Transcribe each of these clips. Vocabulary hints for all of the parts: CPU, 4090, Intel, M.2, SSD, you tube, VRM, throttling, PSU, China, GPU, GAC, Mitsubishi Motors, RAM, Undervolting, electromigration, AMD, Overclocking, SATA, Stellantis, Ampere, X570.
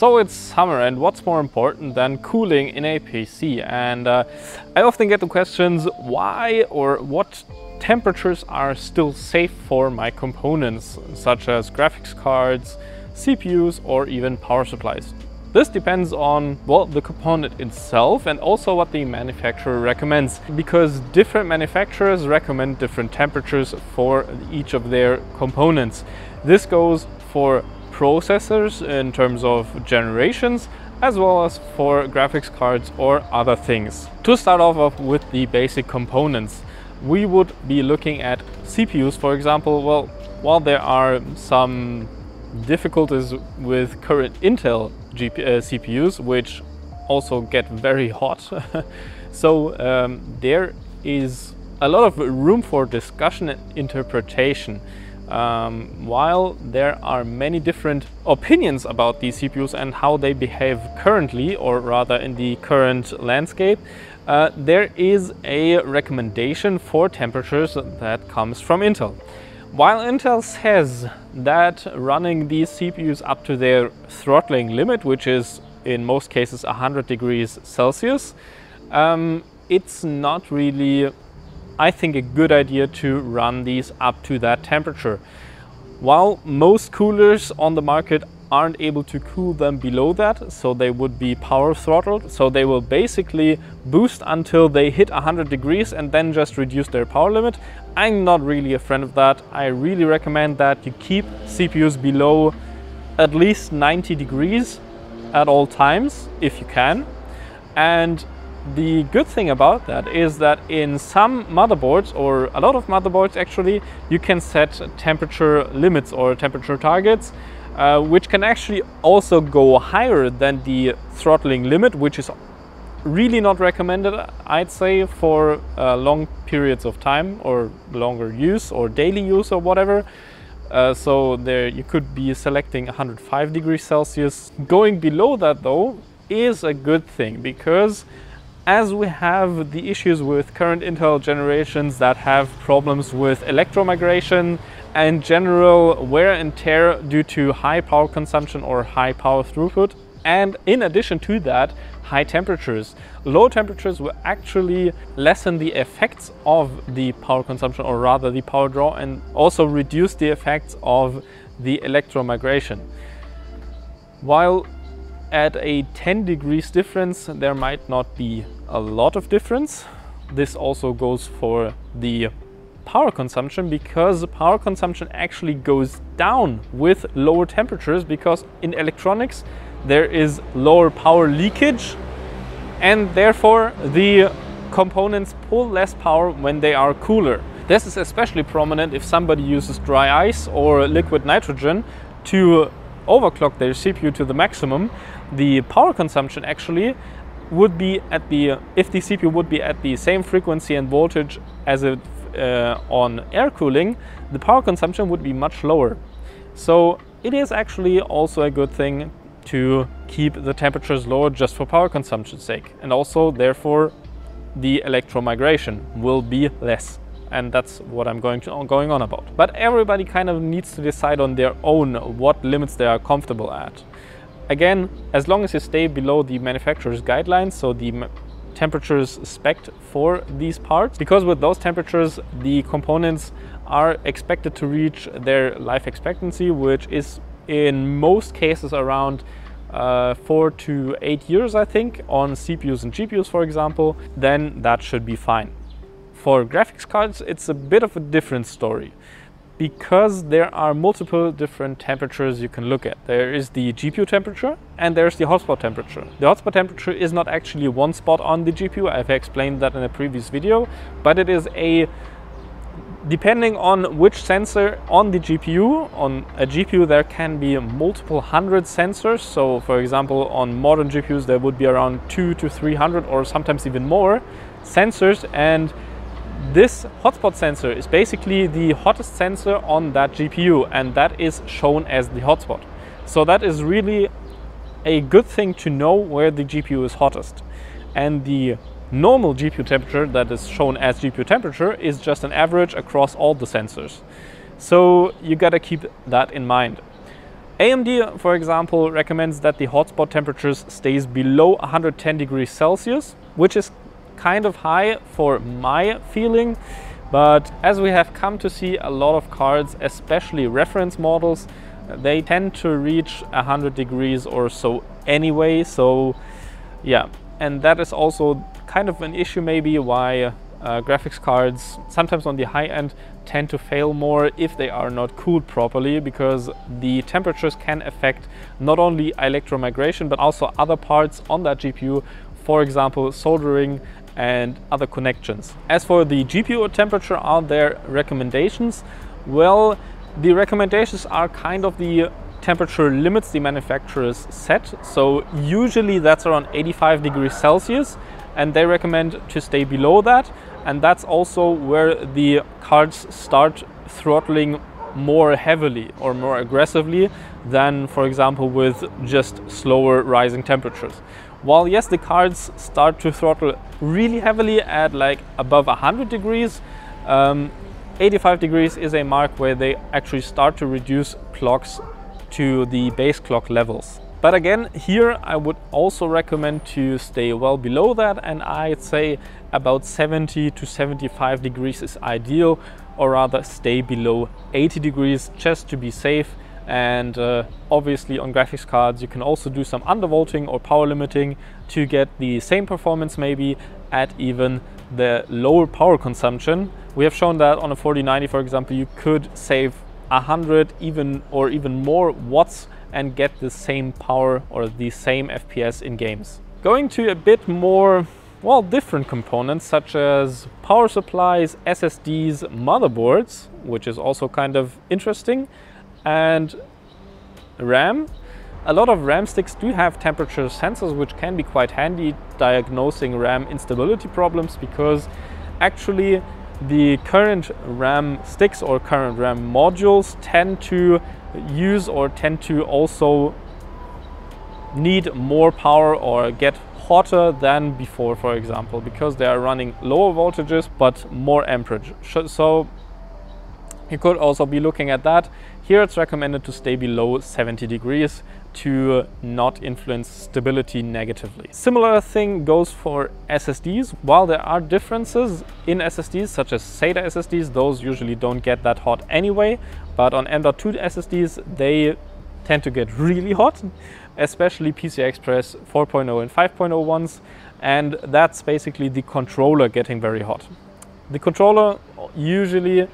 So it's summer, and what's more important than cooling in a PC? And I often get the questions why or what temperatures are still safe for my components, such as graphics cards, CPUs, or even power supplies. This depends on, well, the component itself and also what the manufacturer recommends, because different manufacturers recommend different temperatures for each of their components. This goes for processors in terms of generations, as well as for graphics cards or other things. To start off with the basic components, we would be looking at CPUs, for example. Well, while there are some difficulties with current Intel CPUs, which also get very hot, so there is a lot of room for discussion and interpretation. While there are many different opinions about these CPUs and how they behave currently, or rather in the current landscape, there is a recommendation for temperatures that comes from Intel. While Intel says that running these CPUs up to their throttling limit, which is in most cases 100 degrees Celsius, it's not really, I think, a good idea to run these up to that temperature. While most coolers on the market aren't able to cool them below that, so they would be power throttled, so they will basically boost until they hit 100 degrees and then just reduce their power limit. I'm not really a friend of that. I really recommend that you keep CPUs below at least 90 degrees at all times if you can. And the good thing about that is that in some motherboards, or a lot of motherboards actually, you can set temperature limits or temperature targets, which can actually also go higher than the throttling limit, which is really not recommended, I'd say, for long periods of time or longer use or daily use or whatever. So there you could be selecting 105 degrees Celsius. Going below that, though, is a good thing, because as we have the issues with current Intel generations that have problems with electromigration and general wear and tear due to high power consumption or high power throughput, and in addition to that, high temperatures. Low temperatures will actually lessen the effects of the power consumption, or rather the power draw, and also reduce the effects of the electromigration. While at a 10 degrees difference, there might not be a lot of difference. This also goes for the power consumption, because power consumption actually goes down with lower temperatures, because in electronics there is lower power leakage, and therefore the components pull less power when they are cooler. This is especially prominent if somebody uses dry ice or liquid nitrogen to overclock their CPU to the maximum. The power consumption actually would be at the, if the CPU would be at the same frequency and voltage as it on air cooling, the power consumption would be much lower. So it is actually also a good thing to keep the temperatures lower just for power consumption's sake, and also therefore the electromigration will be less. And that's what I'm going on about. But everybody kind of needs to decide on their own what limits they are comfortable at. Again, as long as you stay below the manufacturer's guidelines, so the temperatures spec'd for these parts, because with those temperatures the components are expected to reach their life expectancy, which is in most cases around 4 to 8 years, I think, on CPUs and GPUs, for example. Then that should be fine. For graphics cards, it's a bit of a different story, because there are multiple different temperatures you can look at. There is the GPU temperature and there's the hotspot temperature. The hotspot temperature is not actually one spot on the GPU. I've explained that in a previous video, but it is a, depending on which sensor on the GPU, on a GPU there can be multiple hundred sensors. So for example, on modern GPUs, there would be around 200 to 300, or sometimes even more sensors, and this hotspot sensor is basically the hottest sensor on that GPU, and that is shown as the hotspot. So that is really a good thing to know where the GPU is hottest. And the normal GPU temperature that is shown as GPU temperature is just an average across all the sensors. So you gotta keep that in mind. AMD, for example, recommends that the hotspot temperatures stays below 110 degrees Celsius, which is kind of high for my feeling. But as we have come to see a lot of cards, especially reference models, they tend to reach 100 degrees or so anyway. So yeah, and that is also kind of an issue maybe why graphics cards sometimes on the high end tend to fail more if they are not cooled properly, because the temperatures can affect not only electromigration but also other parts on that GPU, for example soldering and other connections. As for the GPU temperature, are there recommendations? Well, the recommendations are kind of the temperature limits the manufacturers set. So usually that's around 85 degrees Celsius, and they recommend to stay below that. And that's also where the cards start throttling more heavily or more aggressively than, for example, with just slower rising temperatures. While yes, the cards start to throttle really heavily at like above 100 degrees, 85 degrees is a mark where they actually start to reduce clocks to the base clock levels. But again, here I would also recommend to stay well below that, and I'd say about 70 to 75 degrees is ideal, or rather stay below 80 degrees just to be safe. And obviously on graphics cards you can also do some undervolting or power limiting to get the same performance maybe at even the lower power consumption. We have shown that on a 4090, for example, you could save 100 or even more watts and get the same power or the same FPS in games. Going to a bit more, well, different components such as power supplies, SSDs, motherboards, which is also kind of interesting, and RAM. A lot of RAM sticks do have temperature sensors, which can be quite handy diagnosing RAM instability problems, because actually the current RAM sticks or current RAM modules tend to use or tend to also need more power or get hotter than before, for example, because they are running lower voltages but more amperage. So you could also be looking at that. Here it's recommended to stay below 70 degrees to not influence stability negatively. Similar thing goes for SSDs. While there are differences in SSDs, such as SATA SSDs, those usually don't get that hot anyway, but on M.2 SSDs they tend to get really hot, especially PCI Express 4.0 and 5.0 ones, and that's basically the controller getting very hot. The controller usually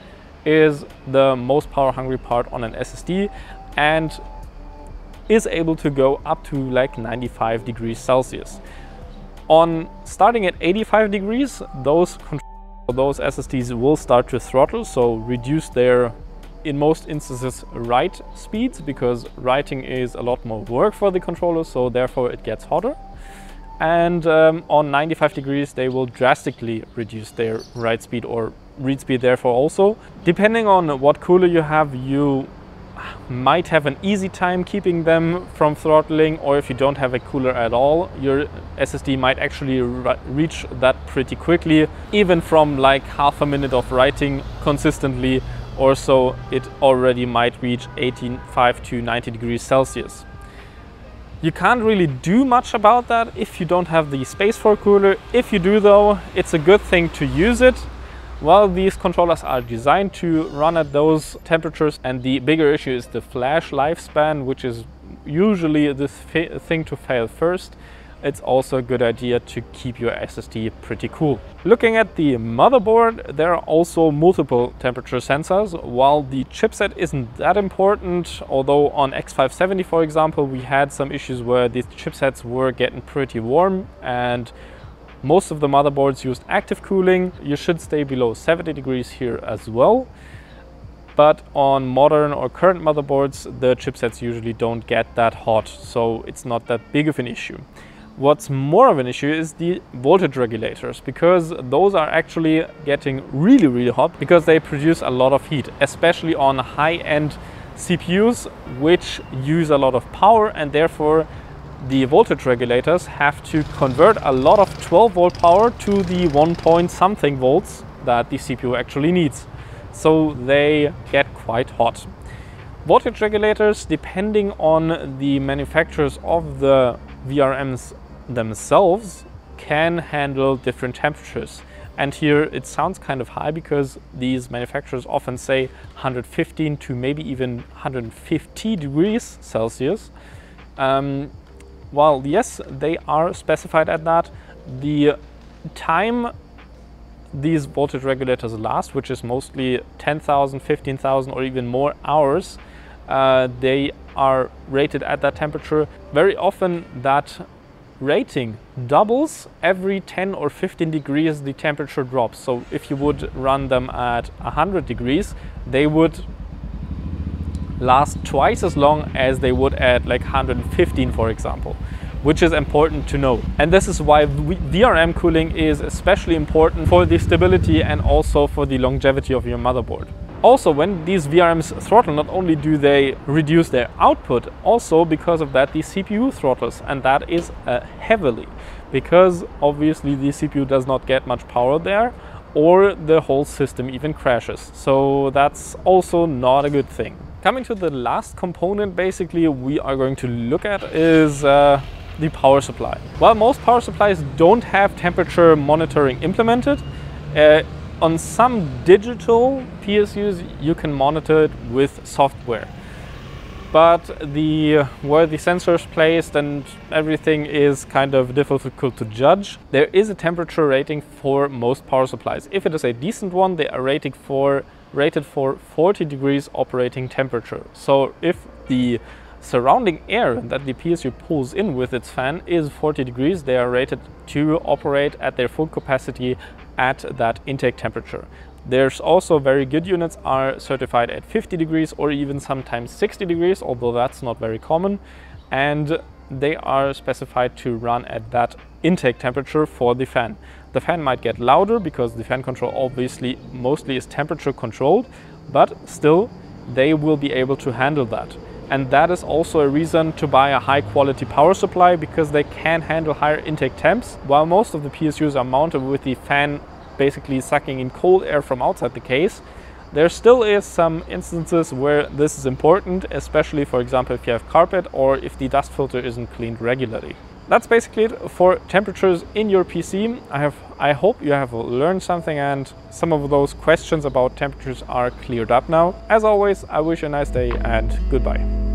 is the most power hungry part on an SSD and is able to go up to like 95 degrees Celsius. On starting at 85 degrees, those SSDs will start to throttle, so reduce their, in most instances, write speeds, because writing is a lot more work for the controller, so therefore it gets hotter. And on 95 degrees, they will drastically reduce their write speed or read speed, therefore also. Depending on what cooler you have, you might have an easy time keeping them from throttling, or if you don't have a cooler at all, your SSD might actually reach that pretty quickly, even from like half a minute of writing consistently or so. It already might reach 85 to 90 degrees Celsius. You can't really do much about that if you don't have the space for a cooler. If you do though, it's a good thing to use it. Well, these controllers are designed to run at those temperatures, and the bigger issue is the flash lifespan, which is usually the thing to fail first. It's also a good idea to keep your SSD pretty cool. Looking at the motherboard, there are also multiple temperature sensors. While the chipset isn't that important, although on X570, for example, we had some issues where these chipsets were getting pretty warm, and most of the motherboards used active cooling. You should stay below 70 degrees here as well. But on modern or current motherboards, the chipsets usually don't get that hot, so it's not that big of an issue. What's more of an issue is the voltage regulators, because those are actually getting really, really hot because they produce a lot of heat, especially on high-end CPUs, which use a lot of power, and therefore the voltage regulators have to convert a lot of 12 volt power to the 1-point-something volts that the CPU actually needs. So they get quite hot. Voltage regulators, depending on the manufacturers of the VRMs themselves, can handle different temperatures. And here it sounds kind of high because these manufacturers often say 115 to maybe even 150 degrees Celsius. While yes, they are specified at that, the time these voltage regulators last, which is mostly 10,000, 15,000 or even more hours, they are rated at that temperature. Very often that rating doubles every 10 or 15 degrees, the temperature drops. So if you would run them at 100 degrees, they would last twice as long as they would at like 115, for example, which is important to know. And this is why VRM cooling is especially important for the stability and also for the longevity of your motherboard. Also, when these VRMs throttle, not only do they reduce their output, also because of that the CPU throttles, and that is heavily, because obviously the CPU does not get much power there, or the whole system even crashes. So that's also not a good thing. Coming to the last component basically we are going to look at is the power supply. Well, most power supplies don't have temperature monitoring implemented. On some digital PSUs, you can monitor it with software, but where the sensor is placed and everything is kind of difficult to judge. There is a temperature rating for most power supplies. If it is a decent one, they are rated for 40 degrees operating temperature. So if the surrounding air that the PSU pulls in with its fan is 40 degrees, they are rated to operate at their full capacity at that intake temperature. There's also very good units are certified at 50 degrees or even sometimes 60 degrees, although that's not very common, and they are specified to run at that intake temperature for the fan. The fan might get louder because the fan control obviously mostly is temperature controlled, but still they will be able to handle that. And that is also a reason to buy a high quality power supply, because they can handle higher intake temps. While most of the PSUs are mounted with the fan basically sucking in cold air from outside the case, there still is some instances where this is important, especially for example if you have carpet or if the dust filter isn't cleaned regularly. That's basically it for temperatures in your PC. I hope you have learned something and some of those questions about temperatures are cleared up now. As always, I wish you a nice day and goodbye.